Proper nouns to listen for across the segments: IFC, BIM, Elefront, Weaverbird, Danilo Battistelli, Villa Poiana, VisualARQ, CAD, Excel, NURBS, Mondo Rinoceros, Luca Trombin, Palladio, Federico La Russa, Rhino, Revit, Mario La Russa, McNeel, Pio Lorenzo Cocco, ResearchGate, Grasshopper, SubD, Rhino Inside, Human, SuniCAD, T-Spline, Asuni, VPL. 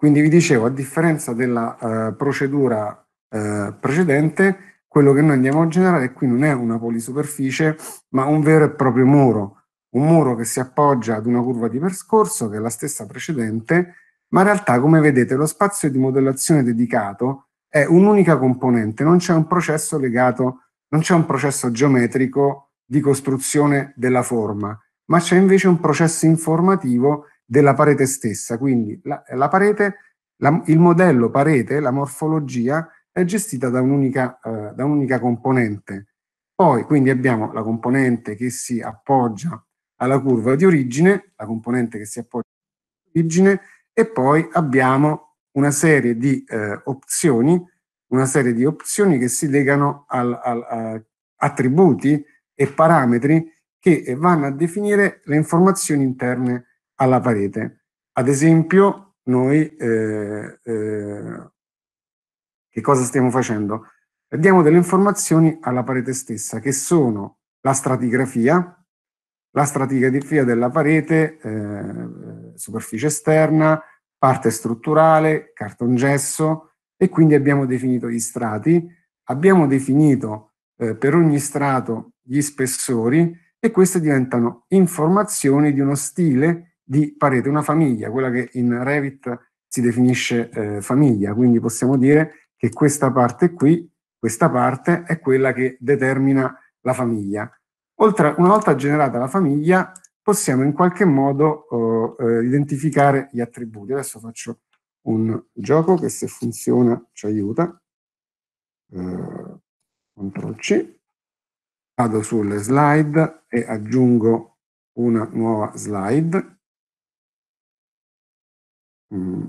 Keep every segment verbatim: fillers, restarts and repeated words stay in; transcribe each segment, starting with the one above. Quindi vi dicevo, a differenza della eh, procedura eh, precedente, quello che noi andiamo a generare qui non è una polisuperficie, ma un vero e proprio muro. Un muro che si appoggia ad una curva di percorso, che è la stessa precedente, ma in realtà, come vedete, lo spazio di modellazione dedicato è un'unica componente, non c'è un processo legato, non c'è un processo geometrico di costruzione della forma, ma c'è invece un processo informativo della parete stessa. Quindi la, la parete, la, il modello parete, la morfologia, è gestita da un'unica eh, da un'unica componente. Poi quindi abbiamo la componente che si appoggia alla curva di origine, la componente che si appoggia all'origine, e poi abbiamo una serie di eh, opzioni, una serie di opzioni che si legano al, al, a attributi e parametri che vanno a definire le informazioni interne alla parete. Ad esempio, noi eh, eh, che cosa stiamo facendo? Diamo delle informazioni alla parete stessa, che sono la stratigrafia, la stratigrafia della parete, eh, superficie esterna, parte strutturale, cartongesso, e quindi abbiamo definito gli strati, abbiamo definito eh, per ogni strato gli spessori, e queste diventano informazioni di uno stile di parete, una famiglia, quella che in Revit si definisce eh, famiglia. Quindi possiamo dire che questa parte qui, questa parte è quella che determina la famiglia. Oltre, una volta generata la famiglia, possiamo in qualche modo eh, identificare gli attributi. Adesso faccio un gioco che, se funziona, ci aiuta. Eh, control C. Vado sulle slide e aggiungo una nuova slide. Mm.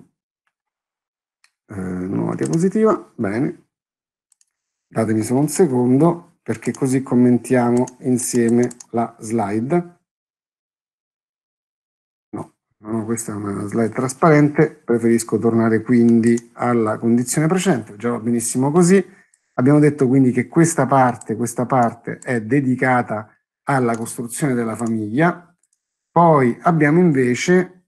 Eh, nuova diapositiva. Bene. Datemi solo un secondo, perché così commentiamo insieme la slide. No, no, questa è una slide trasparente, preferisco tornare quindi alla condizione precedente, già va benissimo così. Abbiamo detto quindi che questa parte, questa parte è dedicata alla costruzione della famiglia, poi abbiamo invece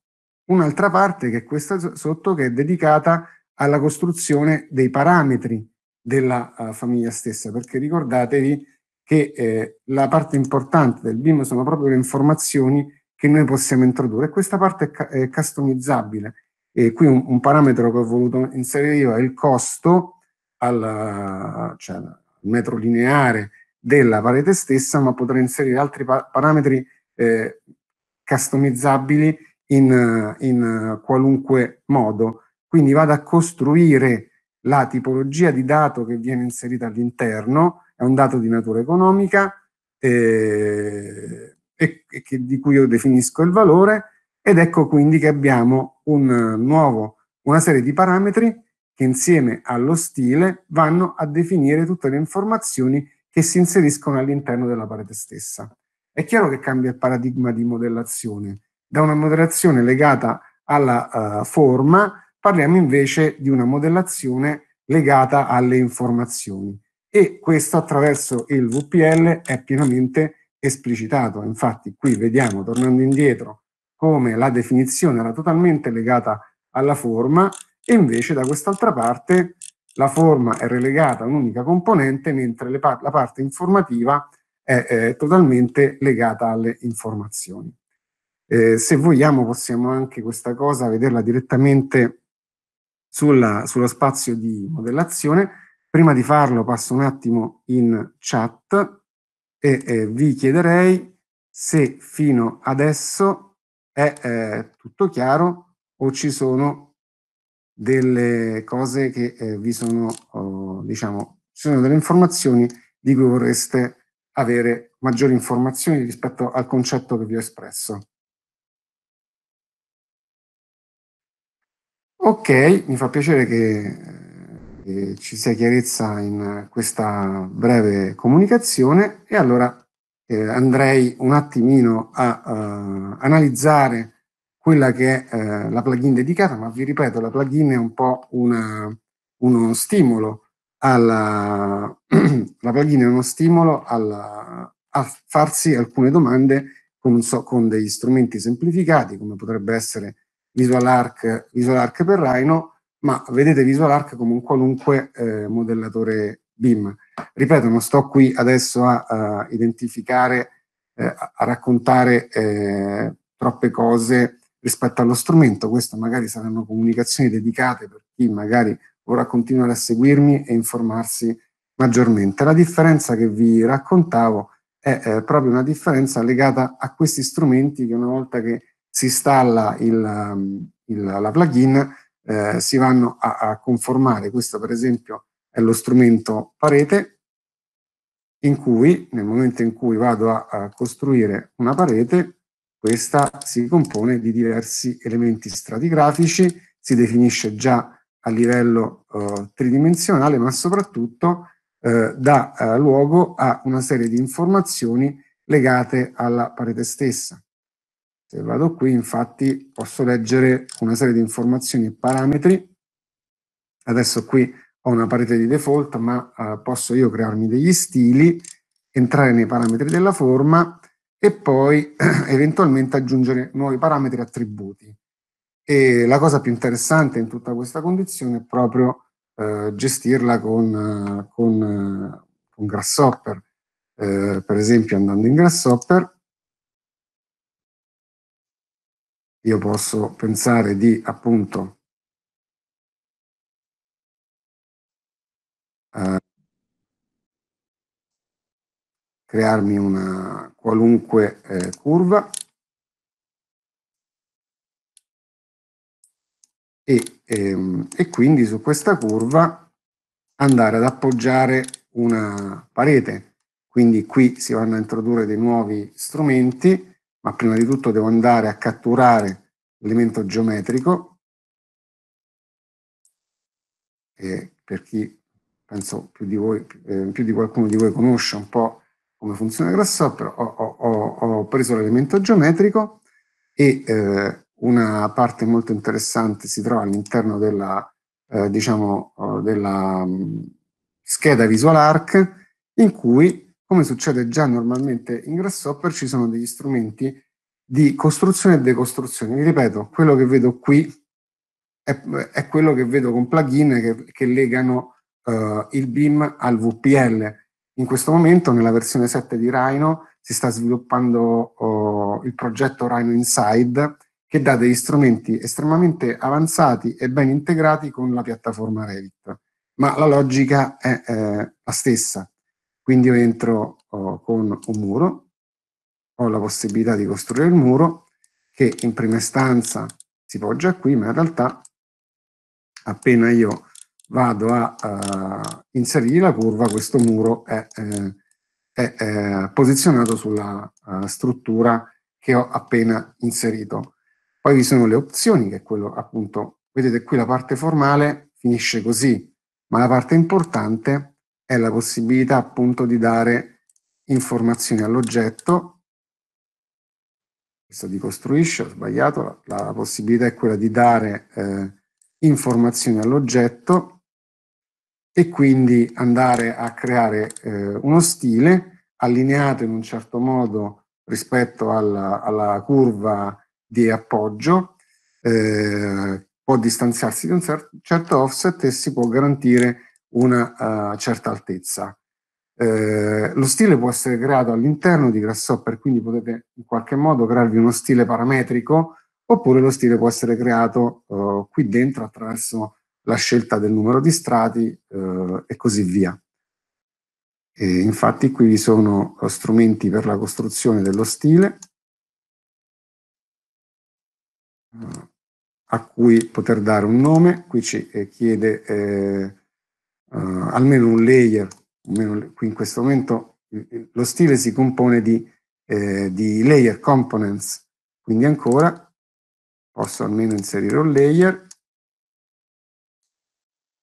un'altra parte, che è questa sotto, che è dedicata alla costruzione dei parametri della uh, famiglia stessa, perché ricordatevi che eh, la parte importante del B I M sono proprio le informazioni che noi possiamo introdurre. Questa parte è, ca è customizzabile, e qui un, un parametro che ho voluto inserire io è il costo al, cioè, al metro lineare della parete stessa, ma potrei inserire altri pa parametri eh, customizzabili in, in uh, qualunque modo. Quindi vado a costruire la tipologia di dato che viene inserita all'interno, è un dato di natura economica eh, e che, di cui io definisco il valore, ed ecco quindi che abbiamo un nuovo, una serie di parametri che insieme allo stile vanno a definire tutte le informazioni che si inseriscono all'interno della parete stessa. È chiaro che cambia il paradigma di modellazione, da una modellazione legata alla uh, forma parliamo invece di una modellazione legata alle informazioni, e questo attraverso il V P L è pienamente esplicitato. Infatti qui vediamo, tornando indietro, come la definizione era totalmente legata alla forma, e invece da quest'altra parte la forma è relegata a un'unica componente, mentre le par- la parte informativa è, è totalmente legata alle informazioni. Eh, se vogliamo possiamo anche questa cosa vederla direttamente Sulla, sullo spazio di modellazione. Prima di farlo passo un attimo in chat e eh, vi chiederei se fino adesso è eh, tutto chiaro o ci sono delle cose che eh, vi sono, oh, diciamo, ci sono delle informazioni di cui vorreste avere maggiori informazioni rispetto al concetto che vi ho espresso. Ok, mi fa piacere che, che ci sia chiarezza in questa breve comunicazione, e allora eh, andrei un attimino a uh, analizzare quella che è uh, la plugin dedicata, ma vi ripeto, la plugin è un po' una, uno stimolo, alla, la plugin è uno stimolo alla, a farsi alcune domande con, so, con degli strumenti semplificati, come potrebbe essere VisualARC, VisualARC per Rhino, ma vedete VisualARC come un qualunque eh, modellatore B I M. Ripeto, non sto qui adesso a, a identificare, eh, a, a raccontare eh, troppe cose rispetto allo strumento. Queste magari saranno comunicazioni dedicate per chi magari vorrà continuare a seguirmi e informarsi maggiormente. La differenza che vi raccontavo è eh, proprio una differenza legata a questi strumenti che una volta che si installa il, il, la plugin eh, si vanno a, a conformare. Questo per esempio è lo strumento parete, in cui nel momento in cui vado a, a costruire una parete, questa si compone di diversi elementi stratigrafici, si definisce già a livello eh, tridimensionale, ma soprattutto eh, dà eh, luogo a una serie di informazioni legate alla parete stessa. Se vado qui, infatti, posso leggere una serie di informazioni e parametri. Adesso qui ho una parete di default, ma eh, posso io crearmi degli stili, entrare nei parametri della forma e poi eventualmente aggiungere nuovi parametri e attributi. E la cosa più interessante in tutta questa condizione è proprio eh, gestirla con, con, con Grasshopper. Eh, per esempio, andando in Grasshopper, io posso pensare di, appunto, eh, crearmi una qualunque eh, curva e, ehm, e quindi su questa curva andare ad appoggiare una parete. Quindi qui si vanno a introdurre dei nuovi strumenti, ma prima di tutto devo andare a catturare l'elemento geometrico, e per chi, penso più di voi, eh, più di qualcuno di voi conosce un po' come funziona Grasshopper, ho, ho, ho preso l'elemento geometrico e eh, una parte molto interessante si trova all'interno della, eh, diciamo, della mh, scheda VisualARC, in cui, come succede già normalmente in Grasshopper, ci sono degli strumenti di costruzione e decostruzione. Vi ripeto, quello che vedo qui è, è quello che vedo con plugin che, che legano uh, il B I M al V P L. In questo momento, nella versione sette di Rhino, si sta sviluppando uh, il progetto Rhino Inside, che dà degli strumenti estremamente avanzati e ben integrati con la piattaforma Revit. Ma la logica è eh, la stessa. Quindi io entro oh, con un muro, ho la possibilità di costruire il muro, che in prima istanza si poggia qui, ma in realtà appena io vado a, a inserire la curva, questo muro è, eh, è, è posizionato sulla uh, struttura che ho appena inserito. Poi vi sono le opzioni, che è quello appunto, vedete qui la parte formale finisce così, ma la parte importante è la possibilità appunto di dare informazioni all'oggetto. Questo di costruisce, ho sbagliato, la, la possibilità è quella di dare eh, informazioni all'oggetto e quindi andare a creare eh, uno stile allineato in un certo modo rispetto alla, alla curva di appoggio, eh, può distanziarsi di un certo offset e si può garantire una uh, certa altezza. Eh, lo stile può essere creato all'interno di Grasshopper, quindi potete in qualche modo crearvi uno stile parametrico, oppure lo stile può essere creato uh, qui dentro attraverso la scelta del numero di strati uh, e così via. E infatti qui vi sono strumenti per la costruzione dello stile uh, a cui poter dare un nome. Qui ci eh, chiede eh, Uh, almeno un layer, almeno qui in questo momento lo stile si compone di, eh, di layer components, quindi ancora posso almeno inserire un layer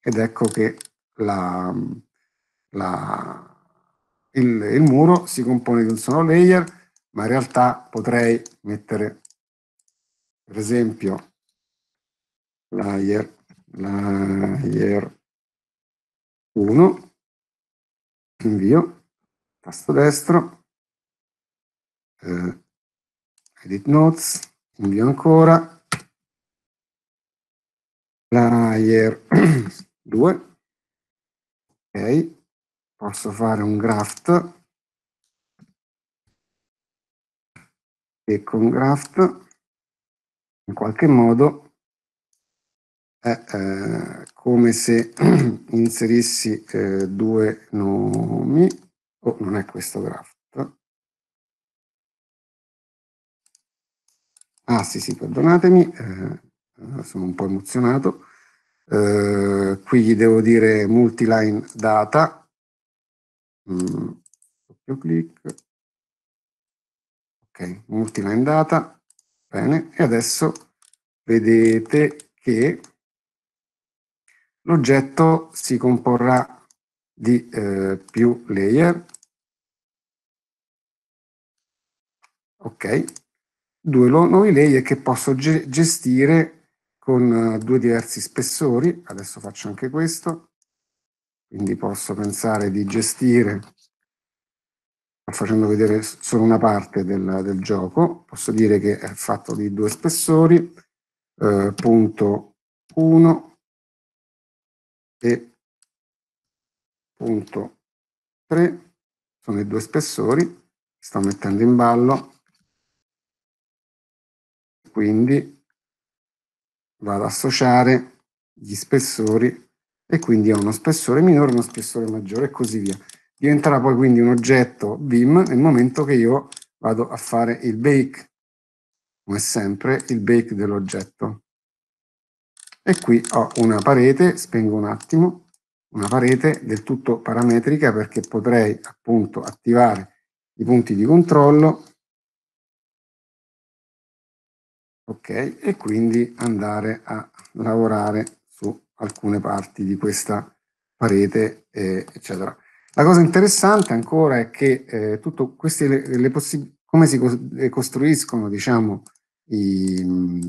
ed ecco che la, la, il, il muro si compone di un solo layer, ma in realtà potrei mettere per esempio layer, layer uno, invio, tasto destro, eh, edit notes, invio ancora, layer due, ok, posso fare un graft e con graft in qualche modo è eh, come se inserissi eh, due nomi. Oh, non è questo graft. Ah sì sì, perdonatemi, eh, sono un po' emozionato. Eh, qui gli devo dire multiline data, mm, doppio clic, ok, multiline data, bene, e adesso vedete che l'oggetto si comporrà di eh, più layer, ok, due nuovi layer che posso ge gestire con due diversi spessori. Adesso faccio anche questo, quindi posso pensare di gestire, facendo vedere solo una parte del, del gioco, posso dire che è fatto di due spessori, eh, punto uno e punto tre, sono i due spessori, sto mettendo in ballo. Quindi vado ad associare gli spessori e quindi ho uno spessore minore, uno spessore maggiore e così via. Diventerà poi quindi un oggetto B I M nel momento che io vado a fare il bake, come sempre il bake dell'oggetto. E qui ho una parete, spengo un attimo, una parete del tutto parametrica perché potrei appunto attivare i punti di controllo. Ok, e quindi andare a lavorare su alcune parti di questa parete, eh, eccetera. La cosa interessante ancora è che eh, tutto queste, le, le come si costruiscono, diciamo, i,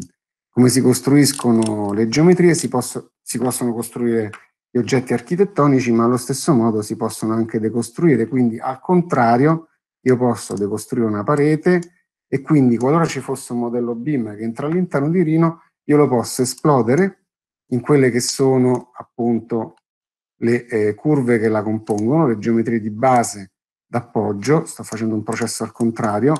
come si costruiscono le geometrie, si, posso, si possono costruire gli oggetti architettonici, ma allo stesso modo si possono anche decostruire, quindi al contrario io posso decostruire una parete, e quindi qualora ci fosse un modello B I M che entra all'interno di Rhino, io lo posso esplodere in quelle che sono appunto le eh, curve che la compongono, le geometrie di base d'appoggio, sto facendo un processo al contrario,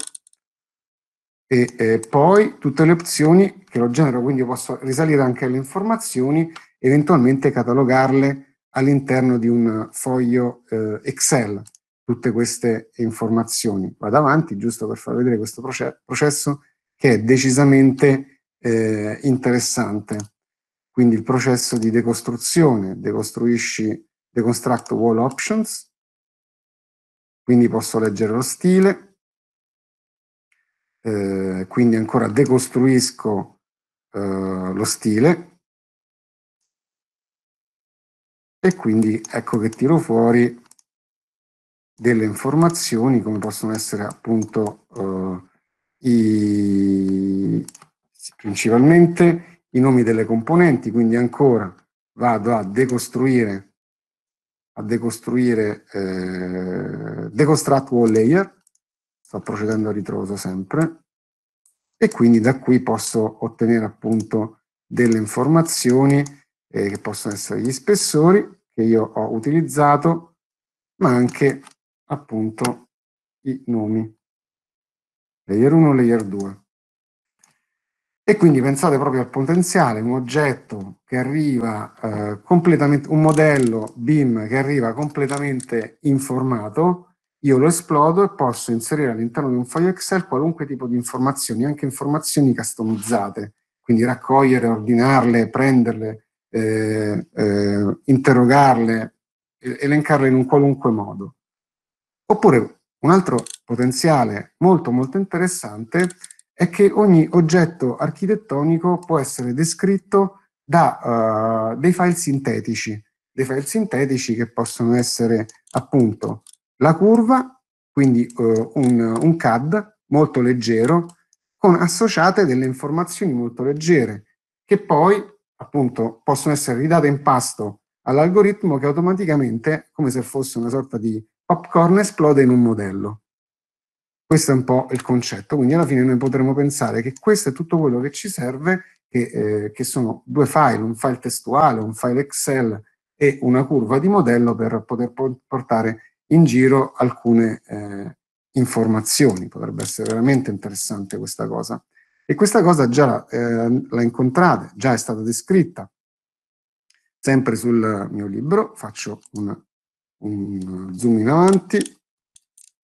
e eh, poi tutte le opzioni che lo genero, quindi io posso risalire anche alle informazioni, eventualmente catalogarle all'interno di un foglio eh, Excel. Tutte queste informazioni. Vado avanti, giusto per far vedere questo processo che è decisamente eh, interessante. Quindi il processo di decostruzione, decostruisci, deconstruct wall options, quindi posso leggere lo stile, eh, quindi ancora decostruisco eh, lo stile, e quindi ecco che tiro fuori delle informazioni come possono essere appunto eh, i, principalmente i nomi delle componenti, quindi ancora vado a decostruire, a decostruire eh, deconstruct wall layer, sto procedendo a ritroso sempre, e quindi da qui posso ottenere appunto delle informazioni eh, che possono essere gli spessori che io ho utilizzato, ma anche appunto i nomi layer uno, layer due. E quindi pensate proprio al potenziale, un oggetto che arriva eh, completamente, un modello B I M che arriva completamente informato, io lo esplodo e posso inserire all'interno di un foglio Excel qualunque tipo di informazioni, anche informazioni customizzate, quindi raccogliere, ordinarle, prenderle, eh, eh, interrogarle, elencarle in un qualunque modo. Oppure un altro potenziale molto molto interessante è che ogni oggetto architettonico può essere descritto da uh, dei file sintetici, dei file sintetici che possono essere appunto la curva, quindi uh, un, un C A D molto leggero, con associate delle informazioni molto leggere, che poi appunto possono essere ridate in pasto all'algoritmo che automaticamente, come se fosse una sorta di popcorn, esplode in un modello. Questo è un po' il concetto, quindi alla fine noi potremo pensare che questo è tutto quello che ci serve che, eh, che sono due file, un file testuale, un file Excel e una curva di modello per poter portare in giro alcune eh, informazioni. Potrebbe essere veramente interessante questa cosa. E questa cosa già eh, la incontrate, già è stata descritta. Sempre sul mio libro faccio un, un zoom in avanti,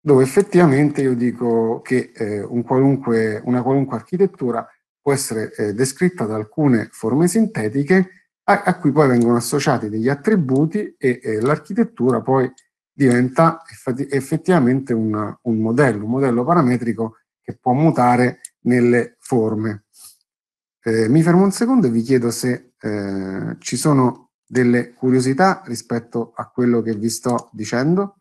dove effettivamente io dico che eh, un qualunque, una qualunque architettura può essere eh, descritta da alcune forme sintetiche a, a cui poi vengono associati degli attributi e eh, l'architettura poi diventa effettivamente un, un modello, un modello parametrico che può mutare nelle forme. Eh, mi fermo un secondo e vi chiedo se eh, ci sono delle curiosità rispetto a quello che vi sto dicendo.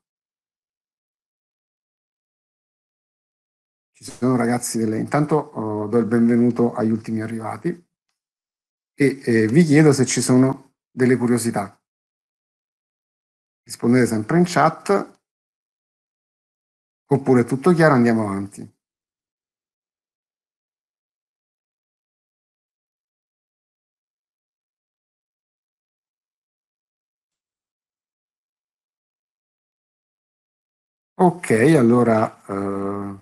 Ci sono ragazzi delle... Intanto oh, do il benvenuto agli ultimi arrivati e eh, vi chiedo se ci sono delle curiosità. Rispondete sempre in chat, oppure è tutto chiaro, andiamo avanti. Ok, allora eh,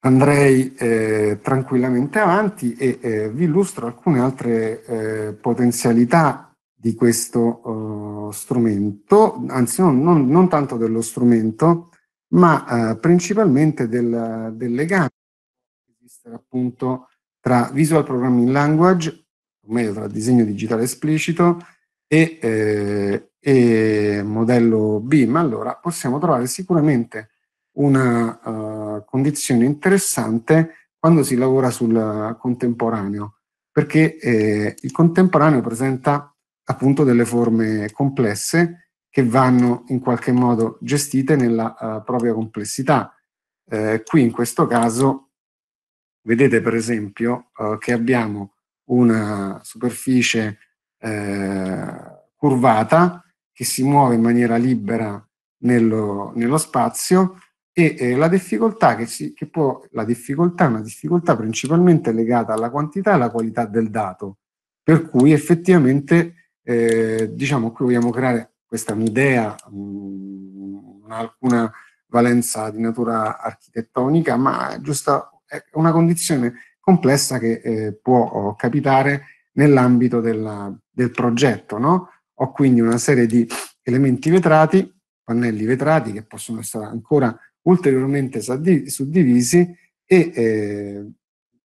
andrei eh, tranquillamente avanti e eh, vi illustro alcune altre eh, potenzialità di questo eh, strumento, anzi non, non, non tanto dello strumento, ma eh, principalmente del, del legame che esiste appunto tra Visual Programming Language, o meglio tra disegno digitale esplicito, e... Eh, e modello B I M, allora possiamo trovare sicuramente una uh, condizione interessante quando si lavora sul contemporaneo, perché eh, il contemporaneo presenta appunto delle forme complesse che vanno in qualche modo gestite nella uh, propria complessità. Eh, qui in questo caso vedete per esempio uh, che abbiamo una superficie eh, curvata che si muove in maniera libera nello, nello spazio e eh, la difficoltà che, si, che può, la difficoltà è una difficoltà principalmente legata alla quantità e alla qualità del dato, per cui effettivamente eh, diciamo qui vogliamo creare, questa è un'idea, non ha alcuna valenza di natura architettonica, ma è giusta, è una condizione complessa che eh, può capitare nell'ambito del progetto, no? Ho quindi una serie di elementi vetrati, pannelli vetrati che possono essere ancora ulteriormente suddivisi e, eh,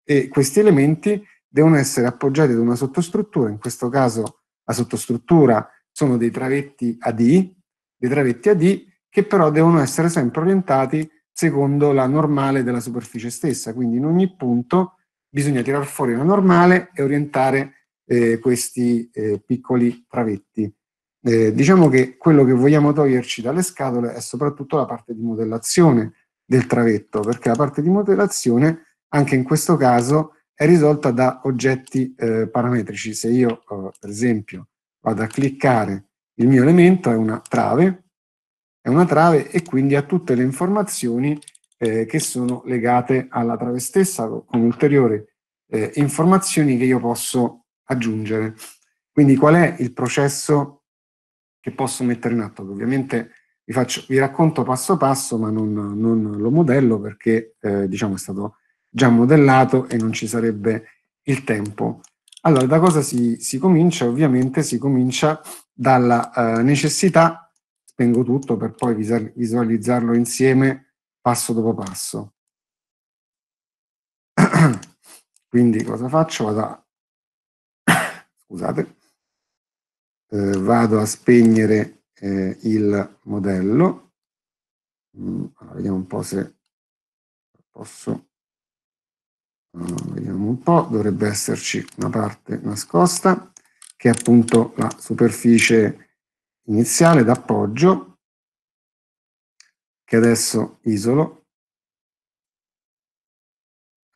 e questi elementi devono essere appoggiati da una sottostruttura, in questo caso la sottostruttura sono dei travetti A D, dei travetti A D che però devono essere sempre orientati secondo la normale della superficie stessa, quindi in ogni punto bisogna tirar fuori la normale e orientare Eh, questi eh, piccoli travetti. Eh, diciamo che quello che vogliamo toglierci dalle scatole è soprattutto la parte di modellazione del travetto, perché la parte di modellazione anche in questo caso è risolta da oggetti eh, parametrici. Se io eh, per esempio vado a cliccare, il mio elemento è una trave, è una trave e quindi ha tutte le informazioni eh, che sono legate alla trave stessa, con ulteriori eh, informazioni che io posso aggiungere. Quindi qual è il processo che posso mettere in atto? Ovviamente vi, faccio, vi racconto passo passo, ma non, non lo modello perché eh, diciamo è stato già modellato e non ci sarebbe il tempo. Allora, da cosa si, si comincia? Ovviamente si comincia dalla eh, necessità, spengo tutto per poi visualizzarlo insieme passo dopo passo. Quindi cosa faccio? Vado a Scusate, eh, vado a spegnere eh, il modello. Allora, vediamo un po' se posso, allora, vediamo un po', dovrebbe esserci una parte nascosta che è appunto la superficie iniziale d'appoggio, che adesso isolo,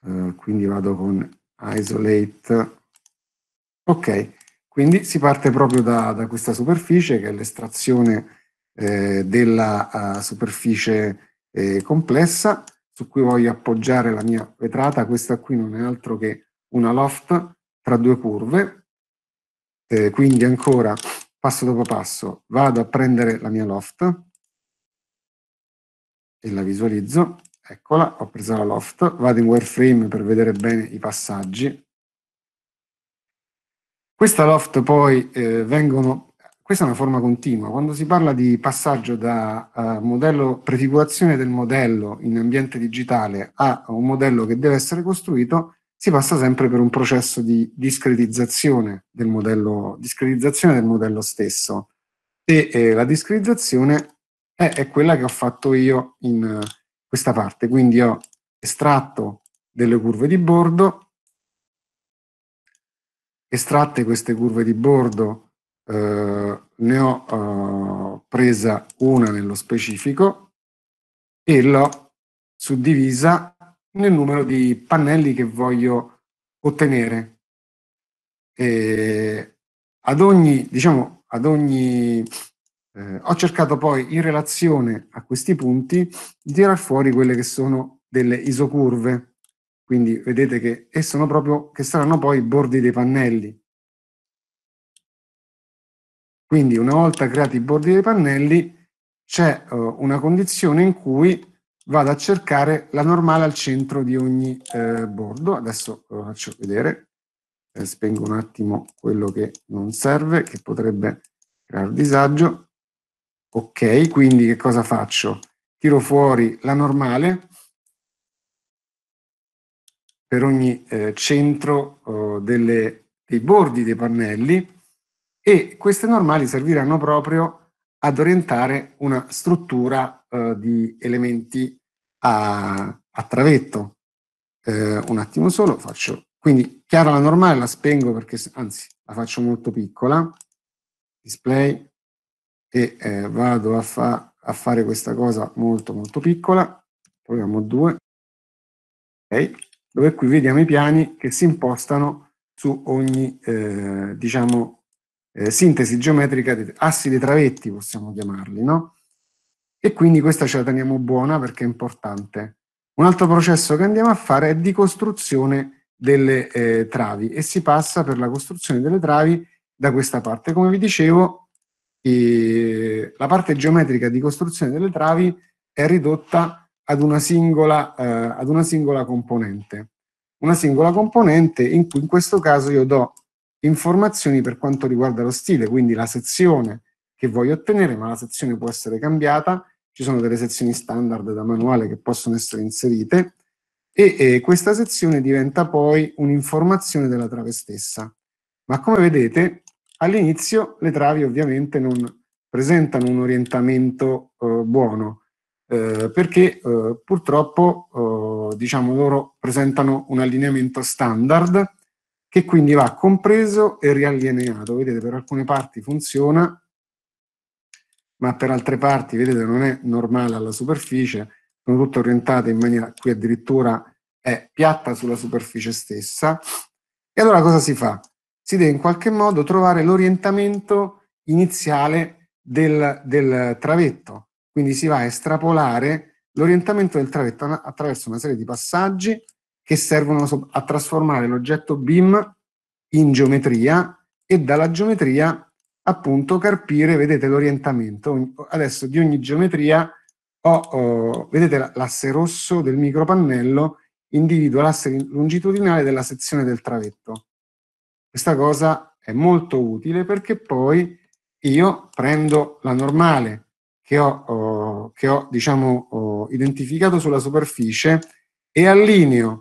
eh, quindi vado con isolate. Ok, quindi si parte proprio da, da questa superficie che è l'estrazione eh, della uh, superficie eh, complessa, su cui voglio appoggiare la mia vetrata. Questa qui non è altro che una loft tra due curve, eh, quindi ancora passo dopo passo vado a prendere la mia loft e la visualizzo. Eccola, ho preso la loft, vado in wireframe per vedere bene i passaggi. Questa loft poi eh, vengono... Questa è una forma continua. Quando si parla di passaggio da uh, modello, prefigurazione del modello in ambiente digitale a un modello che deve essere costruito, si passa sempre per un processo di discretizzazione del modello, discretizzazione del modello stesso. E eh, la discretizzazione è, è quella che ho fatto io in uh, questa parte. Quindi ho estratto delle curve di bordo, estratte queste curve di bordo, Uh, ne ho uh, presa una nello specifico e l'ho suddivisa nel numero di pannelli che voglio ottenere. E ad ogni, diciamo, ad ogni eh, ho cercato poi in relazione a questi punti di tirar fuori quelle che sono delle isocurve. Quindi vedete che e sono proprio che saranno poi i bordi dei pannelli. Quindi una volta creati i bordi dei pannelli c'è uh, una condizione in cui vado a cercare la normale al centro di ogni eh, bordo. Adesso lo faccio vedere, eh, spengo un attimo quello che non serve, che potrebbe creare disagio. Ok, quindi che cosa faccio? Tiro fuori la normale per ogni eh, centro uh, delle, dei bordi dei pannelli. E queste normali serviranno proprio ad orientare una struttura eh, di elementi a, a travetto. Eh, un attimo solo, faccio. Quindi chiara la normale, la spengo perché, anzi, la faccio molto piccola. Display. E eh, vado a, fa, a fare questa cosa molto molto piccola. Proviamo due. Ok. Dove qui vediamo i piani che si impostano su ogni, eh, diciamo, Eh, sintesi geometrica, assi dei travetti possiamo chiamarli, no? E quindi questa ce la teniamo buona perché è importante. Un altro processo che andiamo a fare è di costruzione delle eh, travi e si passa per la costruzione delle travi da questa parte. Come vi dicevo, eh, la parte geometrica di costruzione delle travi è ridotta ad una singola, eh, ad una singola componente. Una singola componente in cui in questo caso io do informazioni per quanto riguarda lo stile, quindi la sezione che voglio ottenere, ma la sezione può essere cambiata, ci sono delle sezioni standard da manuale che possono essere inserite, e eh, questa sezione diventa poi un'informazione della trave stessa. Ma come vedete, all'inizio le travi ovviamente non presentano un orientamento eh, buono, eh, perché eh, purtroppo eh, diciamo loro presentano un allineamento standard, che quindi va compreso e riallineato. Vedete, per alcune parti funziona, ma per altre parti, vedete, non è normale alla superficie, sono tutte orientate in maniera, qui addirittura è piatta sulla superficie stessa. E allora cosa si fa? Si deve in qualche modo trovare l'orientamento iniziale del, del travetto, quindi si va a estrapolare l'orientamento del travetto attraverso una serie di passaggi che servono a trasformare l'oggetto B I M in geometria e dalla geometria appunto carpire, vedete, l'orientamento. Adesso di ogni geometria ho, ho vedete l'asse rosso del micropannello individua l'asse longitudinale della sezione del travetto. Questa cosa è molto utile perché poi io prendo la normale che ho, ho, che ho diciamo ho identificato sulla superficie e allineo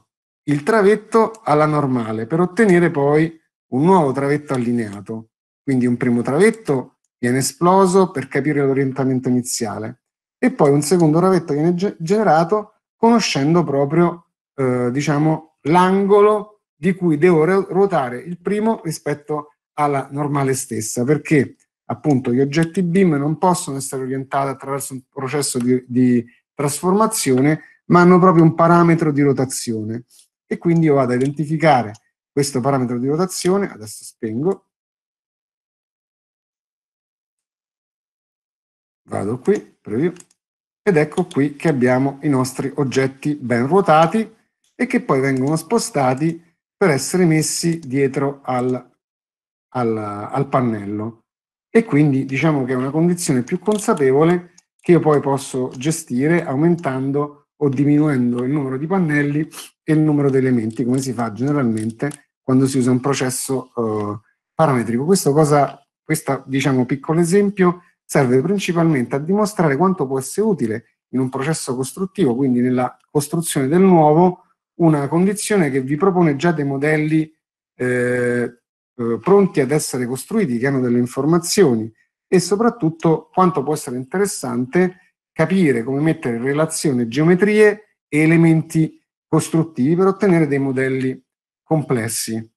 il travetto alla normale per ottenere poi un nuovo travetto allineato. Quindi un primo travetto viene esploso per capire l'orientamento iniziale e poi un secondo travetto viene generato conoscendo proprio eh, diciamo l'angolo di cui devo ruotare il primo rispetto alla normale stessa, perché appunto gli oggetti B I M non possono essere orientati attraverso un processo di, di trasformazione, ma hanno proprio un parametro di rotazione. E quindi io vado a identificare questo parametro di rotazione, adesso spengo, vado qui, preview, Ed ecco qui che abbiamo i nostri oggetti ben ruotati e che poi vengono spostati per essere messi dietro al, al, al pannello. E quindi diciamo che è una condizione più consapevole che io poi posso gestire aumentando o diminuendo il numero di pannelli e il numero di elementi, come si fa generalmente quando si usa un processo eh, parametrico. Questo cosa, questa, diciamo, piccolo esempio serve principalmente a dimostrare quanto può essere utile in un processo costruttivo, quindi nella costruzione del nuovo, una condizione che vi propone già dei modelli eh, eh, pronti ad essere costruiti, che hanno delle informazioni, e soprattutto quanto può essere interessante capire come mettere in relazione geometrie e elementi costruttivi per ottenere dei modelli complessi.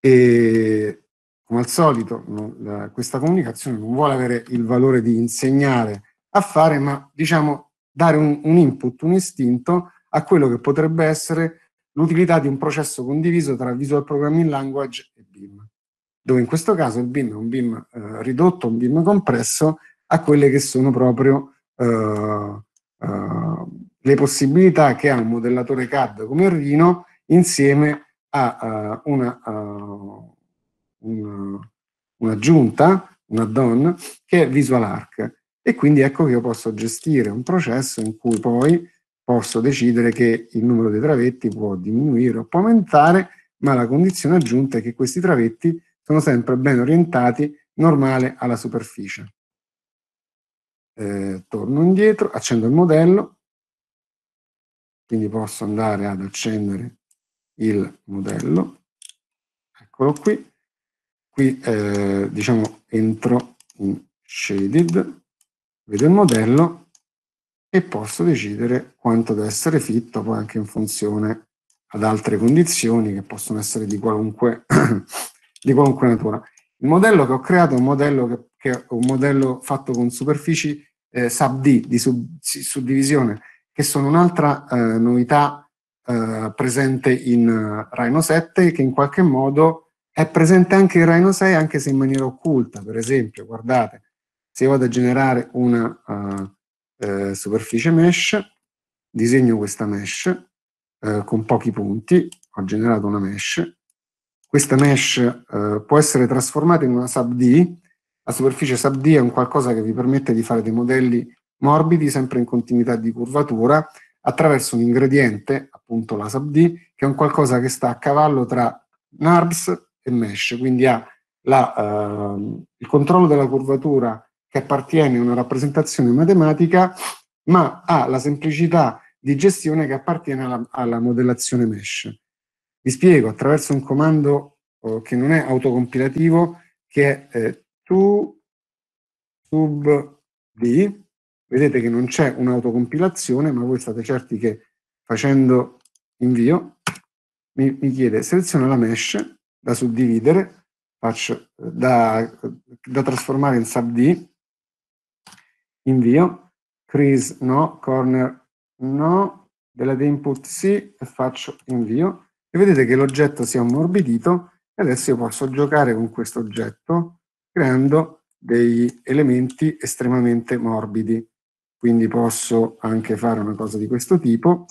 E come al solito, no, la, questa comunicazione non vuole avere il valore di insegnare a fare, ma diciamo dare un, un input, un istinto a quello che potrebbe essere l'utilità di un processo condiviso tra Visual Programming Language e B I M, dove in questo caso il B I M è un B I M eh, ridotto, un B I M compresso, a quelle che sono proprio eh, eh, le possibilità che ha un modellatore C A D come Rhino insieme a uh, una... Uh, un'aggiunta, un add-on, che è VisualARQ. E quindi ecco che io posso gestire un processo in cui poi posso decidere che il numero dei travetti può diminuire o può aumentare, ma la condizione aggiunta è che questi travetti sono sempre ben orientati, normale, alla superficie. Eh, torno indietro, accendo il modello, quindi posso andare ad accendere il modello. Eccolo qui. Qui eh, diciamo entro in Shaded, vedo il modello e posso decidere quanto deve essere fitto, poi anche in funzione ad altre condizioni che possono essere di qualunque, di qualunque natura. Il modello che ho creato è un modello, che, che è un modello fatto con superfici eh, SubD, di sub, suddivisione, che sono un'altra eh, novità eh, presente in Rhino sette, che in qualche modo è presente anche in Rhino sei, anche se in maniera occulta. Per esempio, guardate, se io vado a generare una uh, eh, superficie mesh, disegno questa mesh eh, con pochi punti, ho generato una mesh, questa mesh eh, può essere trasformata in una SubD. La superficie SubD è un qualcosa che vi permette di fare dei modelli morbidi, sempre in continuità di curvatura, attraverso un ingrediente, appunto la SubD, che è un qualcosa che sta a cavallo tra NURBS e mesh, quindi ha la, uh, il controllo della curvatura che appartiene a una rappresentazione matematica, ma ha la semplicità di gestione che appartiene alla, alla modellazione mesh. Vi spiego attraverso un comando uh, che non è autocompilativo, che è eh, to subd. Vedete che non c'è un'autocompilazione, ma voi state certi che facendo invio mi, mi chiede seleziona la mesh da suddividere, faccio, da, da trasformare in SubD, invio, crease no, corner no, delete input sì, e faccio invio, e vedete che l'oggetto si è ammorbidito, e adesso io posso giocare con questo oggetto, creando degli elementi estremamente morbidi, quindi posso anche fare una cosa di questo tipo,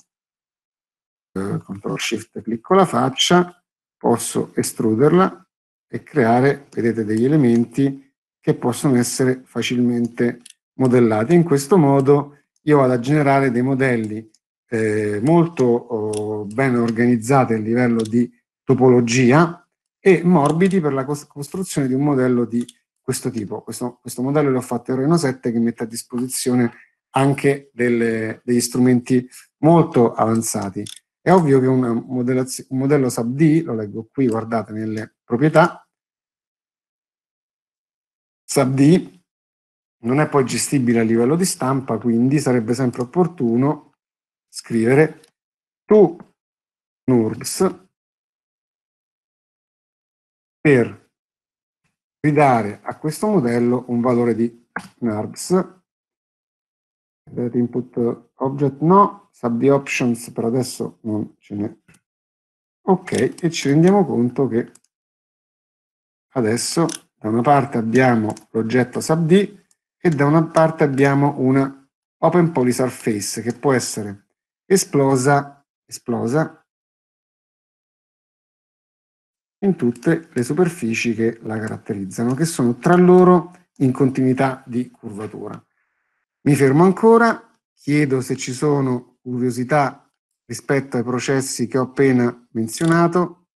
eh, control shift, clicco la faccia, posso estruderla e creare, vedete, degli elementi che possono essere facilmente modellati. In questo modo io vado a generare dei modelli eh, molto oh, ben organizzati a livello di topologia e morbidi per la costruzione di un modello di questo tipo. Questo, questo modello l'ho fatto in Rhino sette, che mette a disposizione anche delle, degli strumenti molto avanzati. È ovvio che una un modello SubD, lo leggo qui, guardate, nelle proprietà, SubD non è poi gestibile a livello di stampa, quindi sarebbe sempre opportuno scrivere to NURBS per ridare a questo modello un valore di NURBS. Vedete, input object no, SubD options per adesso non ce n'è. Ok, e ci rendiamo conto che adesso da una parte abbiamo l'oggetto SubD e da una parte abbiamo una Open Poly Surface, che può essere esplosa, esplosa in tutte le superfici che la caratterizzano, che sono tra loro in continuità di curvatura. Mi fermo ancora, chiedo se ci sono curiosità rispetto ai processi che ho appena menzionato.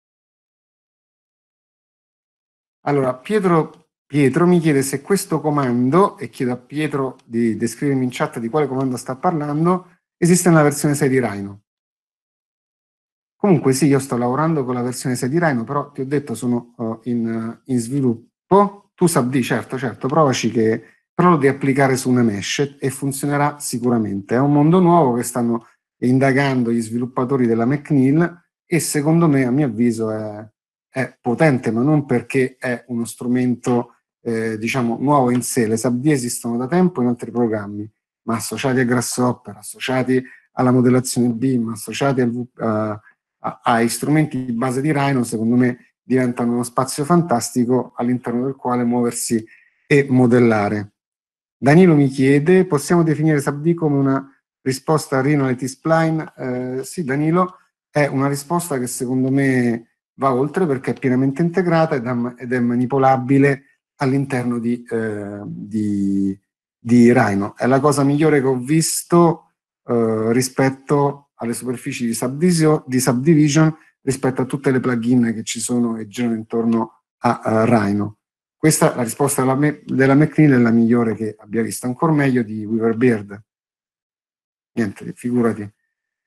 Allora, Pietro, Pietro mi chiede se questo comando, e chiedo a Pietro di descrivermi in chat di quale comando sta parlando, esiste nella versione sei di Rhino. Comunque sì, io sto lavorando con la versione sei di Rhino, però ti ho detto sono uh, in, uh, in sviluppo. Tu SubD, certo, certo, provaci che però lo devi applicare su una mesh e funzionerà sicuramente. È un mondo nuovo che stanno indagando gli sviluppatori della McNeel e secondo me, a mio avviso, è, è potente, ma non perché è uno strumento eh, diciamo nuovo in sé. Le SubD esistono da tempo in altri programmi, ma associati a Grasshopper, associati alla modellazione B I M, associati al, uh, a, ai strumenti di base di Rhino, secondo me diventano uno spazio fantastico all'interno del quale muoversi e modellare. Danilo mi chiede, possiamo definire SubD come una risposta a Rhino alle T-Spline? Eh, sì, Danilo, è una risposta che secondo me va oltre perché è pienamente integrata ed è, ed è manipolabile all'interno di, eh, di, di Rhino. È la cosa migliore che ho visto eh, rispetto alle superfici di, subdivision, di subdivision, rispetto a tutte le plugin che ci sono e girano intorno a, a Rhino. Questa, la risposta della McNeel, è la migliore che abbia visto, ancora meglio di Weaverbird. Niente, figurati.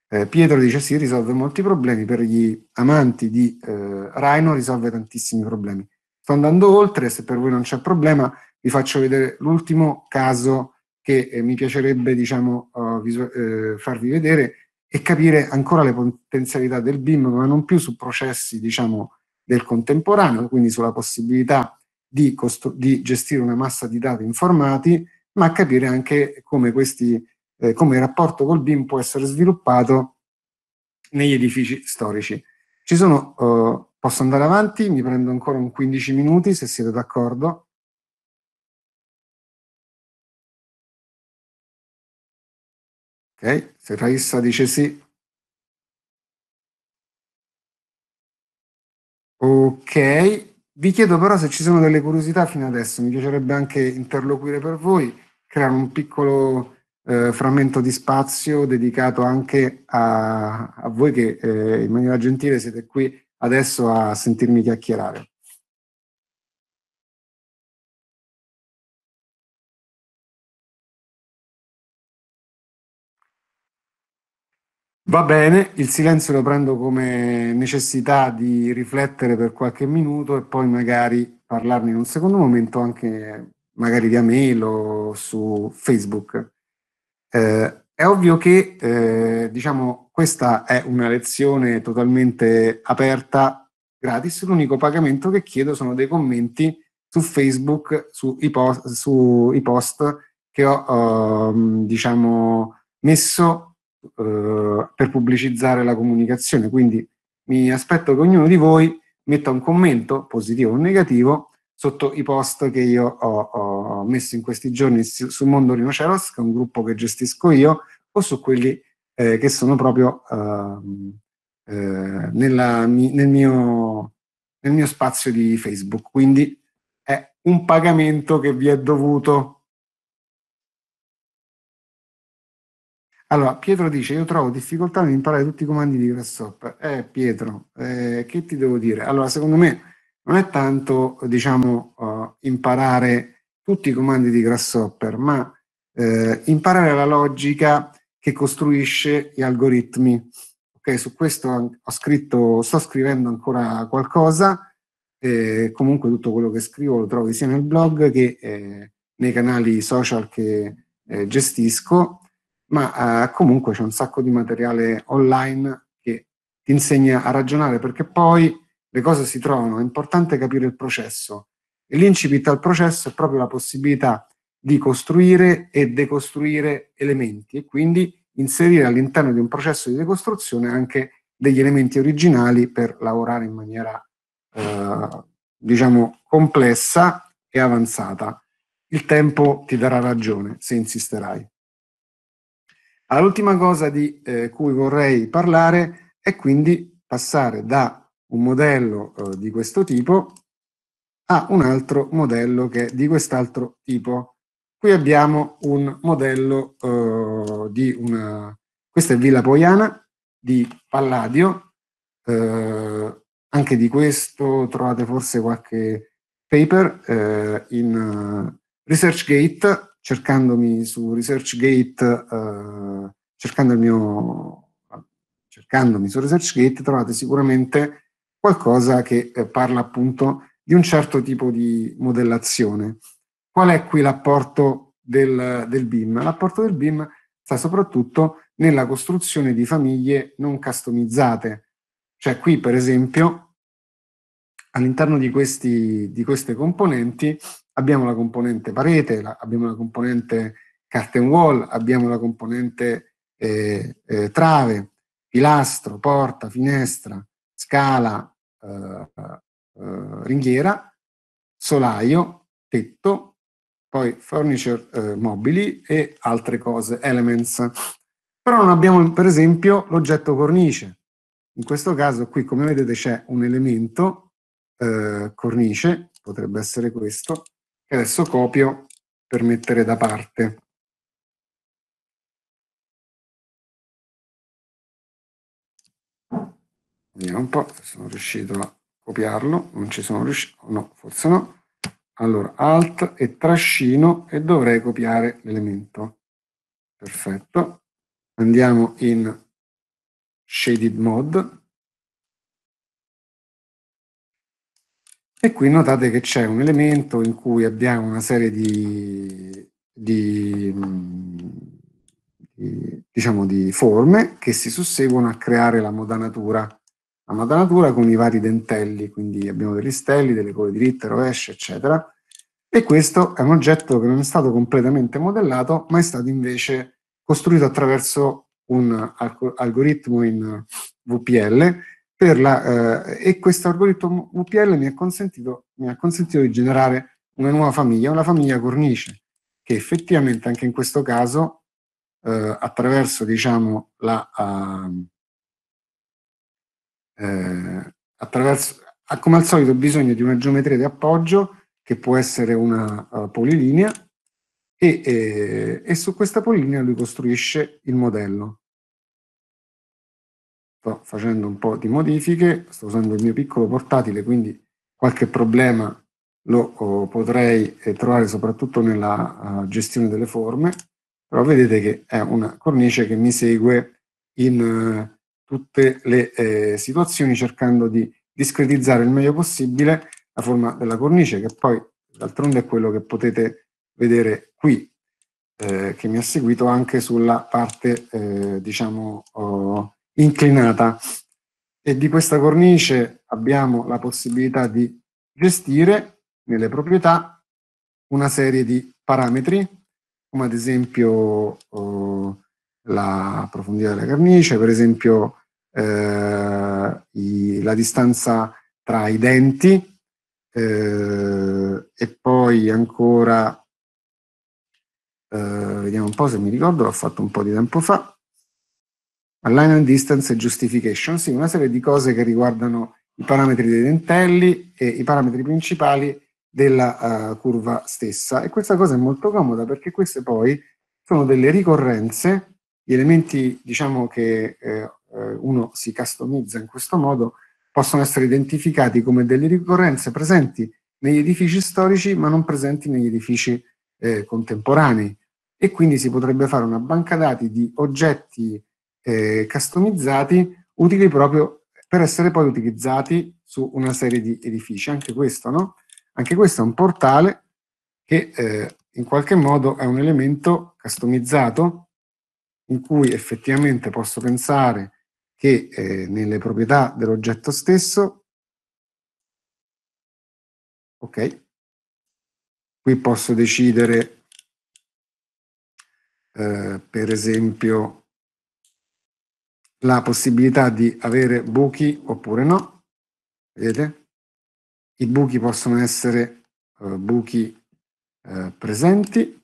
Eh, Pietro dice sì, risolve molti problemi, per gli amanti di eh, Rhino risolve tantissimi problemi. Sto andando oltre, se per voi non c'è problema, vi faccio vedere l'ultimo caso che eh, mi piacerebbe diciamo, eh, farvi vedere e capire ancora le potenzialità del B I M, ma non più su processi diciamo, del contemporaneo, quindi sulla possibilità Di, di gestire una massa di dati informati, ma capire anche come, questi, eh, come il rapporto col B I M può essere sviluppato negli edifici storici. Ci sono, eh, posso andare avanti, mi prendo ancora un quindici minuti se siete d'accordo. Ok, se Raissa dice sì. Ok. Vi chiedo però se ci sono delle curiosità fino adesso, mi piacerebbe anche interloquire per voi, creare un piccolo eh, frammento di spazio dedicato anche a, a voi che eh, in maniera gentile siete qui adesso a sentirmi chiacchierare. Va bene, il silenzio lo prendo come necessità di riflettere per qualche minuto e poi magari parlarne in un secondo momento anche magari via mail o su Facebook. Eh, è ovvio che eh, diciamo questa è una lezione totalmente aperta, gratis, l'unico pagamento che chiedo sono dei commenti su Facebook, sui post, su i post che ho eh, diciamo messo per pubblicizzare la comunicazione, quindi mi aspetto che ognuno di voi metta un commento positivo o negativo sotto i post che io ho, ho messo in questi giorni su Mondo Rinoceros, che è un gruppo che gestisco io, o su quelli eh, che sono proprio eh, eh, nella, nel, mio, nel mio spazio di Facebook, quindi è un pagamento che vi è dovuto. Allora, Pietro dice, io trovo difficoltà nel imparare tutti i comandi di Grasshopper. Eh, Pietro, eh, che ti devo dire? Allora, secondo me non è tanto, diciamo, uh, imparare tutti i comandi di Grasshopper, ma eh, imparare la logica che costruisce gli algoritmi. Ok, su questo ho scritto, sto scrivendo ancora qualcosa, eh, comunque tutto quello che scrivo lo trovi sia nel blog che eh, nei canali social che eh, gestisco, ma eh, comunque c'è un sacco di materiale online che ti insegna a ragionare, perché poi le cose si trovano, è importante capire il processo. E l'incipit al processo è proprio la possibilità di costruire e decostruire elementi, e quindi inserire all'interno di un processo di decostruzione anche degli elementi originali per lavorare in maniera, eh, diciamo, complessa e avanzata. Il tempo ti darà ragione se insisterai. L'ultima cosa di eh, cui vorrei parlare è quindi passare da un modello eh, di questo tipo a un altro modello che è di quest'altro tipo. Qui abbiamo un modello eh, di una... Questa è Villa Poiana di Palladio, eh, anche di questo trovate forse qualche paper eh, in ResearchGate, cercandomi su ResearchGate, eh, cercando il mio, cercandomi su ResearchGate trovate sicuramente qualcosa che eh, parla appunto di un certo tipo di modellazione. Qual è qui l'apporto del, del B I M? L'apporto del B I M sta soprattutto nella costruzione di famiglie non customizzate. Cioè qui, per esempio, all'interno di, di queste componenti abbiamo la componente parete, la, abbiamo la componente curtain wall, abbiamo la componente eh, eh, trave, pilastro, porta, finestra, scala, eh, eh, ringhiera, solaio, tetto, poi furniture eh, mobili e altre cose, elements. Però non abbiamo, per esempio, l'oggetto cornice. In questo caso qui, come vedete, c'è un elemento eh, cornice, potrebbe essere questo, che adesso copio per mettere da parte. Vediamo un po', sono riuscito a copiarlo, non ci sono riuscito, no, forse no. Allora, Alt e trascino e dovrei copiare l'elemento. Perfetto. Andiamo in Shaded Mode e qui notate che c'è un elemento in cui abbiamo una serie di, di, di, diciamo di forme che si susseguono a creare la modanatura, la modanatura con i vari dentelli, quindi abbiamo degli stelli, delle code diritte, rovesce, eccetera. E questo è un oggetto che non è stato completamente modellato, ma è stato invece costruito attraverso un algoritmo in V P L per la, eh, e questo algoritmo V P L mi ha, consentito, mi ha consentito di generare una nuova famiglia, una famiglia cornice, che effettivamente anche in questo caso eh, attraverso diciamo la uh, eh, attraverso, ha come al solito bisogno di una geometria di appoggio che può essere una uh, polilinea. E, e, e su questa polilinea lui costruisce il modello. Sto facendo un po' di modifiche, sto usando il mio piccolo portatile, quindi qualche problema lo oh, potrei eh, trovare soprattutto nella uh, gestione delle forme, però vedete che è una cornice che mi segue in uh, tutte le eh, situazioni, cercando di discretizzare il meglio possibile la forma della cornice, che poi d'altronde è quello che potete vedere qui, eh, che mi ha seguito anche sulla parte eh, diciamo oh, inclinata. E di questa cornice abbiamo la possibilità di gestire nelle proprietà una serie di parametri, come ad esempio oh, la profondità della cornice, per esempio eh, i, la distanza tra i denti eh, e poi ancora Uh, vediamo un po' se mi ricordo, l'ho fatto un po' di tempo fa, alignment, distance e justification, sì, una serie di cose che riguardano i parametri dei dentelli e i parametri principali della uh, curva stessa. E questa cosa è molto comoda perché queste poi sono delle ricorrenze, gli elementi diciamo che eh, uno si customizza in questo modo possono essere identificati come delle ricorrenze presenti negli edifici storici ma non presenti negli edifici eh, contemporanei. E quindi si potrebbe fare una banca dati di oggetti eh, customizzati utili proprio per essere poi utilizzati su una serie di edifici. Anche questo, no? Anche questo è un portale che eh, in qualche modo è un elemento customizzato in cui effettivamente posso pensare che eh, nelle proprietà dell'oggetto stesso, ok, qui posso decidere Uh, per esempio la possibilità di avere buchi oppure no, vedete? I buchi possono essere uh, buchi uh, presenti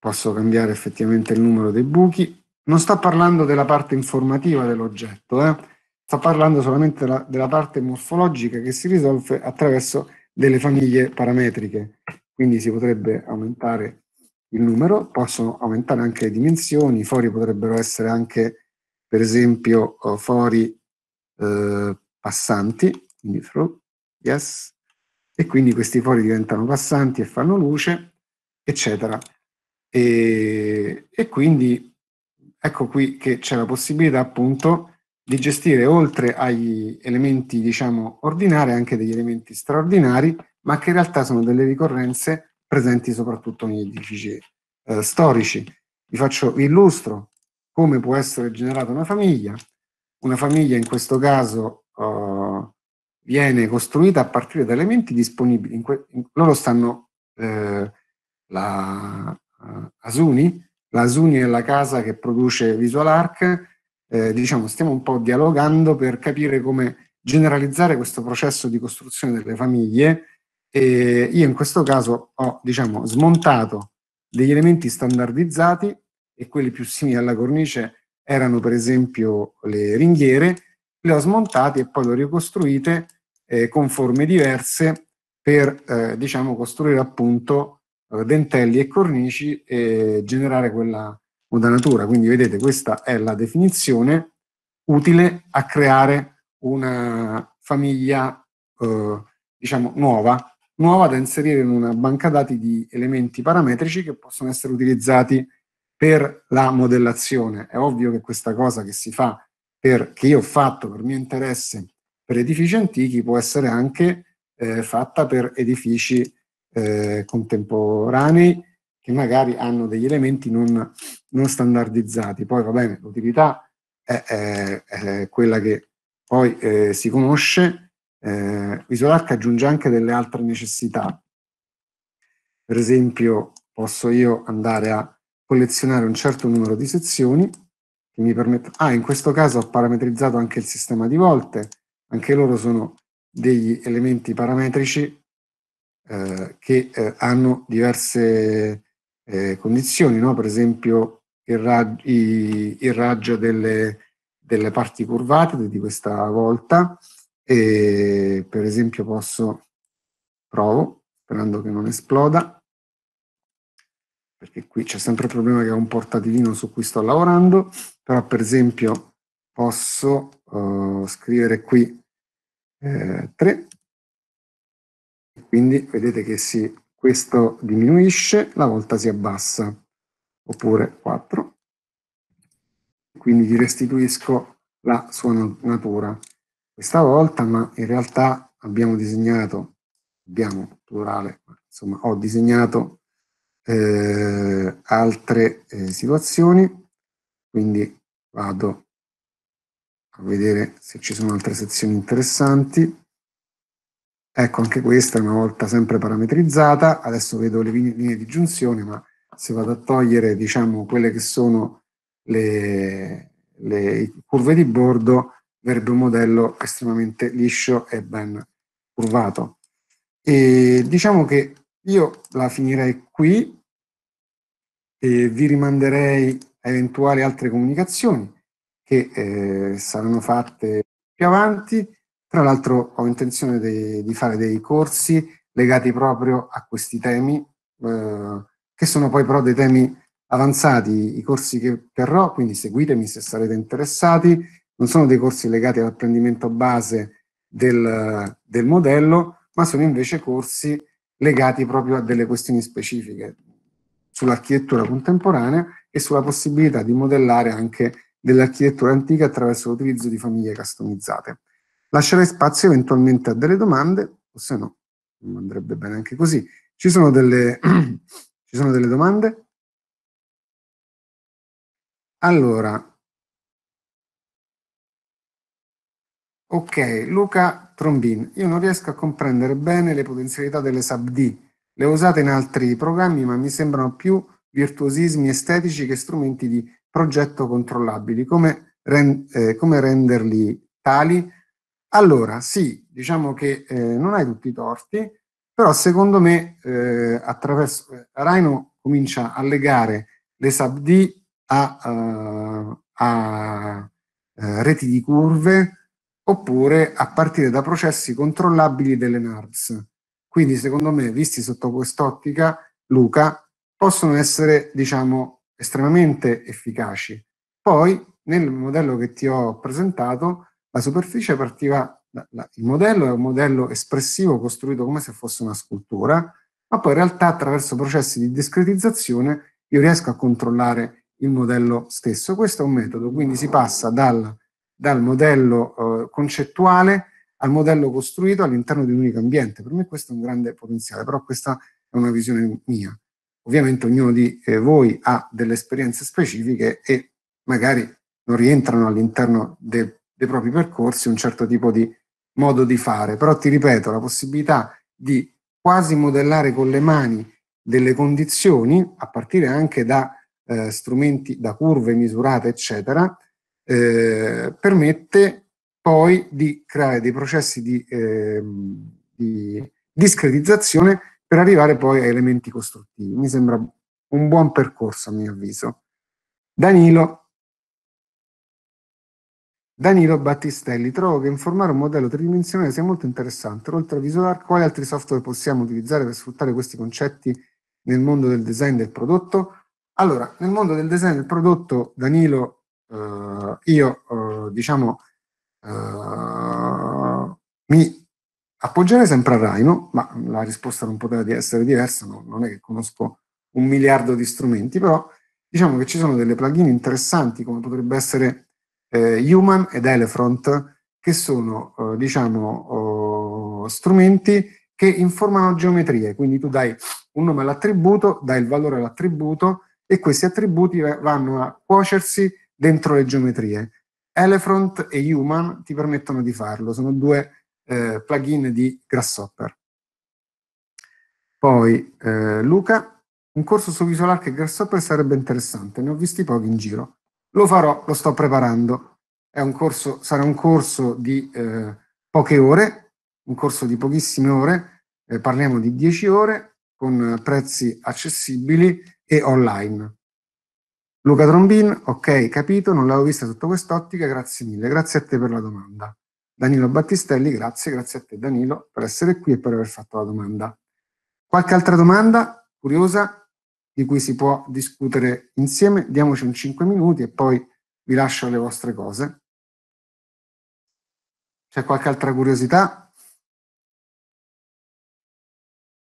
Posso cambiare effettivamente il numero dei buchi. Non sto parlando della parte informativa dell'oggetto, eh? Sto parlando solamente della, della parte morfologica che si risolve attraverso delle famiglie parametriche. Quindi si potrebbe aumentare il numero, possono aumentare anche le dimensioni, i fori potrebbero essere anche, per esempio, fori eh, passanti, quindi through, yes, e quindi questi fori diventano passanti e fanno luce, eccetera. E, e quindi ecco qui che c'è la possibilità appunto di gestire, oltre agli elementi diciamo ordinari, anche degli elementi straordinari, ma che in realtà sono delle ricorrenze presenti soprattutto negli edifici eh, storici. Vi faccio, vi illustro come può essere generata una famiglia. Una famiglia in questo caso eh, viene costruita a partire da elementi disponibili. In que, in, loro stanno eh, la Uh, Asuni, la Asuni è la casa che produce VisualARQ, eh, diciamo stiamo un po' dialogando per capire come generalizzare questo processo di costruzione delle famiglie, e io in questo caso ho diciamo smontato degli elementi standardizzati, e quelli più simili alla cornice erano per esempio le ringhiere, le ho smontate e poi le ho ricostruite eh, con forme diverse per eh, diciamo costruire appunto dentelli e cornici e generare quella modanatura. Quindi vedete, questa è la definizione utile a creare una famiglia eh, diciamo nuova, nuova da inserire in una banca dati di elementi parametrici che possono essere utilizzati per la modellazione. È ovvio che questa cosa che si fa per, che io ho fatto per mio interesse per edifici antichi, può essere anche eh, fatta per edifici Eh, contemporanei che magari hanno degli elementi non, non standardizzati. Poi va bene, l'utilità è, è, è quella che poi eh, si conosce. eh, VisualARQ aggiunge anche delle altre necessità, per esempio posso io andare a collezionare un certo numero di sezioni che mi permettono, ah in questo caso ho parametrizzato anche il sistema di volte, anche loro sono degli elementi parametrici Eh, che eh, hanno diverse eh, condizioni, no? Per esempio il, rag i, il raggio delle, delle parti curvate di questa volta, e per esempio posso, provo, sperando che non esploda, perché qui c'è sempre il problema che ho un portatilino su cui sto lavorando, però per esempio posso eh, scrivere qui eh, tre, quindi vedete che se questo diminuisce la volta si abbassa, oppure quattro, quindi gli restituisco la sua natura questa volta, ma in realtà abbiamo disegnato, abbiamo plurale, insomma ho disegnato eh, altre eh, situazioni, quindi vado a vedere se ci sono altre sezioni interessanti. Ecco, anche questa è una volta sempre parametrizzata, adesso vedo le linee di giunzione, ma se vado a togliere, diciamo, quelle che sono le, le curve di bordo, verrebbe un modello estremamente liscio e ben curvato. E diciamo che io la finirei qui e vi rimanderei a eventuali altre comunicazioni che eh, saranno fatte più avanti. Tra l'altro ho intenzione de, di fare dei corsi legati proprio a questi temi, eh, che sono poi però dei temi avanzati, i corsi che terrò, quindi seguitemi se sarete interessati. Non sono dei corsi legati all'apprendimento base del, del modello, ma sono invece corsi legati proprio a delle questioni specifiche sull'architettura contemporanea e sulla possibilità di modellare anche dell'architettura antica attraverso l'utilizzo di famiglie customizzate. Lascerei spazio eventualmente a delle domande, o se no, non andrebbe bene anche così. Ci sono delle, ci sono delle domande? Allora, ok, Luca Trombin, io non riesco a comprendere bene le potenzialità delle SubD, le ho usate in altri programmi ma mi sembrano più virtuosismi estetici che strumenti di progetto controllabili, come, rend, eh, come renderli tali? Allora, sì, diciamo che eh, non hai tutti i torti, però secondo me eh, attraverso eh, Rhino comincia a legare le SubD a, uh, a uh, reti di curve, oppure a partire da processi controllabili delle NURBS. Quindi secondo me, visti sotto quest'ottica, Luca, possono essere, diciamo, estremamente efficaci. Poi nel modello che ti ho presentato la superficie partiva da, da, il modello è un modello espressivo costruito come se fosse una scultura, ma poi in realtà attraverso processi di discretizzazione io riesco a controllare il modello stesso. Questo è un metodo, quindi si passa dal, dal modello eh, concettuale al modello costruito all'interno di un unico ambiente. Per me questo è un grande potenziale, però questa è una visione mia. Ovviamente ognuno di eh, voi ha delle esperienze specifiche e magari non rientrano all'interno de, dei propri percorsi un certo tipo di modo di fare, però ti ripeto, la possibilità di quasi modellare con le mani delle condizioni, a partire anche da eh, strumenti, da curve misurate, eccetera, eh, permette poi di creare dei processi di, eh, di discretizzazione per arrivare poi a elementi costruttivi. Mi sembra un buon percorso, a mio avviso. Danilo. Danilo Battistelli, trovo che informare un modello tridimensionale sia molto interessante. Oltre a VisualARQ, quali altri software possiamo utilizzare per sfruttare questi concetti nel mondo del design del prodotto? Allora, nel mondo del design del prodotto, Danilo, eh, io eh, diciamo eh, mi appoggerei sempre a Rhino, ma la risposta non poteva essere diversa, no, non è che conosco un miliardo di strumenti, però diciamo che ci sono delle plugin interessanti come potrebbe essere Eh, Human ed Elefront, che sono eh, diciamo eh, strumenti che informano geometrie, quindi tu dai un nome all'attributo, dai il valore all'attributo e questi attributi vanno a cuocersi dentro le geometrie. Elefront e Human ti permettono di farlo, sono due eh, plugin di Grasshopper. Poi eh, Luca, un corso su VisualARQ e Grasshopper sarebbe interessante, ne ho visti pochi in giro. Lo farò, lo sto preparando, è un corso, sarà un corso di eh, poche ore, un corso di pochissime ore, eh, parliamo di dieci ore, con prezzi accessibili e online. Luca Trombin, ok, capito, non l'avevo vista sotto quest'ottica, grazie mille, grazie a te per la domanda. Danilo Battistelli, grazie, grazie a te Danilo per essere qui e per aver fatto la domanda. Qualche altra domanda curiosa di cui si può discutere insieme? Diamoci un cinque minuti e poi vi lascio alle vostre cose. C'è qualche altra curiosità?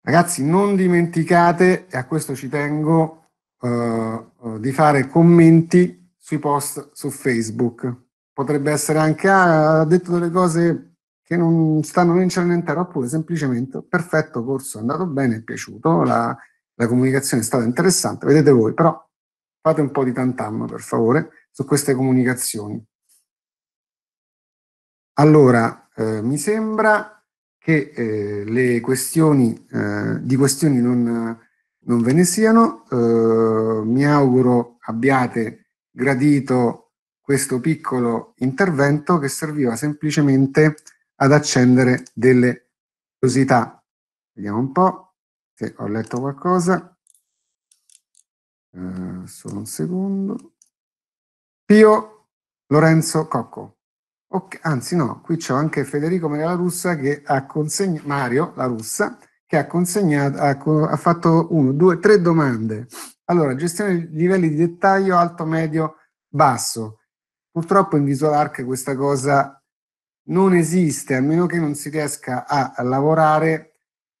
Ragazzi, non dimenticate, e a questo ci tengo, eh, di fare commenti sui post su Facebook. Potrebbe essere anche, ah, ha detto delle cose che non stanno né in cielo né in terra, oppure semplicemente, perfetto corso, è andato bene, è piaciuto, la... La comunicazione è stata interessante, vedete voi, però fate un po' di tantam, per favore, su queste comunicazioni. Allora, eh, mi sembra che eh, le questioni, eh, di questioni non, non ve ne siano. Eh, mi auguro abbiate gradito questo piccolo intervento che serviva semplicemente ad accendere delle curiosità. Vediamo un po'. Ho letto qualcosa, eh, solo un secondo. Pio Lorenzo Cocco, okay, anzi no, qui c'ho anche Federico La Russa che ha consegnato, Mario La Russa che ha consegnato, ha, ha fatto uno, due, tre domande. Allora, gestione di livelli di dettaglio alto, medio, basso. Purtroppo in VisualARQ questa cosa non esiste, a meno che non si riesca a, a lavorare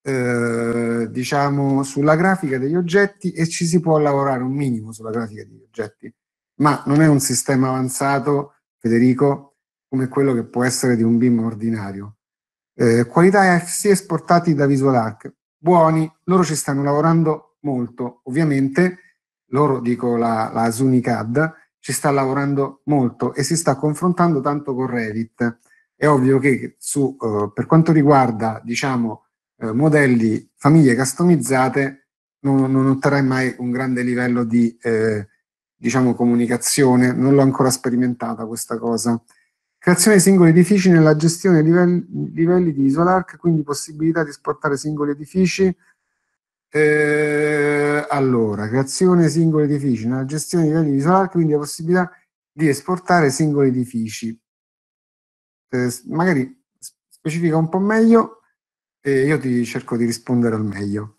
Eh, diciamo sulla grafica degli oggetti, e ci si può lavorare un minimo sulla grafica degli oggetti, ma non è un sistema avanzato, Federico, come quello che può essere di un B I M ordinario. Eh, qualità I F C esportati da VisualARQ, buoni, loro ci stanno lavorando molto, ovviamente loro, dico la, la SuniCAD, ci sta lavorando molto e si sta confrontando tanto con Revit. È ovvio che su, eh, per quanto riguarda, diciamo, Eh, modelli, famiglie customizzate, non, non otterrai mai un grande livello di eh, diciamo comunicazione, non l'ho ancora sperimentata questa cosa. Creazione di singoli edifici nella gestione dei livelli, livelli di VisualARQ, quindi possibilità di esportare singoli edifici. Eh, allora, creazione singoli edifici, nella gestione di livelli VisualARQ, quindi la possibilità di esportare singoli edifici. Eh, magari specifica un po' meglio e io ti cerco di rispondere al meglio.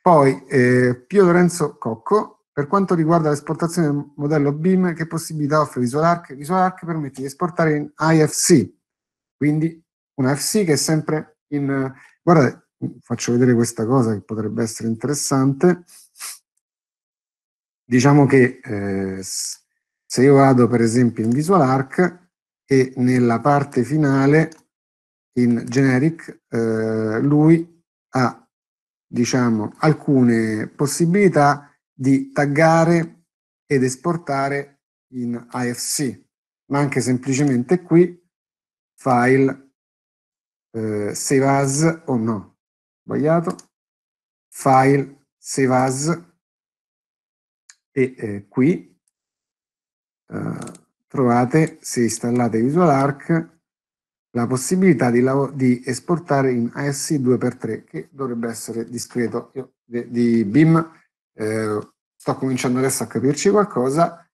Poi, eh, Pio Lorenzo Cocco, per quanto riguarda l'esportazione del modello B I M, che possibilità offre VisualARQ? VisualARQ permette di esportare in I F C, quindi un I F C che è sempre in... Guardate, faccio vedere questa cosa che potrebbe essere interessante. Diciamo che eh, se io vado per esempio in VisualARQ e nella parte finale in Generic eh, lui ha, diciamo, alcune possibilità di taggare ed esportare in I F C, ma anche semplicemente qui file eh, save as o oh no sbagliato, file, save as, e eh, qui eh, trovate, se installate VisualARQ, la possibilità di, di esportare in I F C due per tre, che dovrebbe essere discreto. Io di, di B I M eh, sto cominciando adesso a capirci qualcosa,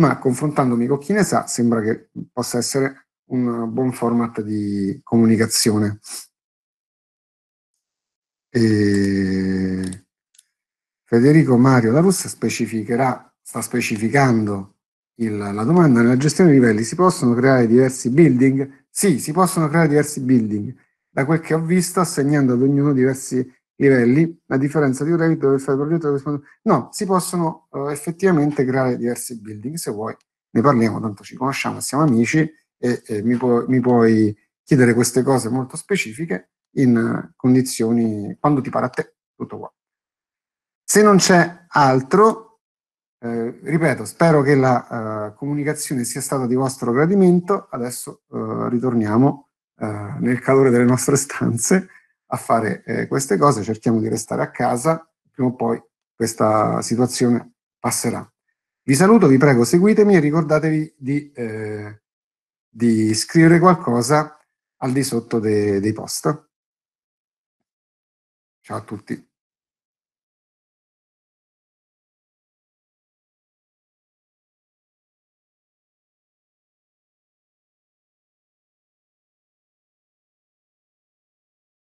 ma confrontandomi con chi ne sa, sembra che possa essere un buon format di comunicazione. E Federico Mario La Russa specificherà, sta specificando il, la domanda: nella gestione dei livelli si possono creare diversi building? Sì, si possono creare diversi building, da quel che ho visto, assegnando ad ognuno diversi livelli, a differenza di un Revit dove fare il progetto. No, si possono eh, effettivamente creare diversi building. Se vuoi ne parliamo, tanto ci conosciamo, siamo amici e, e mi, pu mi puoi chiedere queste cose molto specifiche in condizioni, quando ti pare a te, tutto qua. Se non c'è altro, eh, ripeto, spero che la eh, comunicazione sia stata di vostro gradimento. Adesso eh, ritorniamo eh, nel calore delle nostre stanze a fare eh, queste cose, cerchiamo di restare a casa, prima o poi questa situazione passerà. Vi saluto, vi prego seguitemi e ricordatevi di, eh, di scrivere qualcosa al di sotto de- dei post. Ciao a tutti.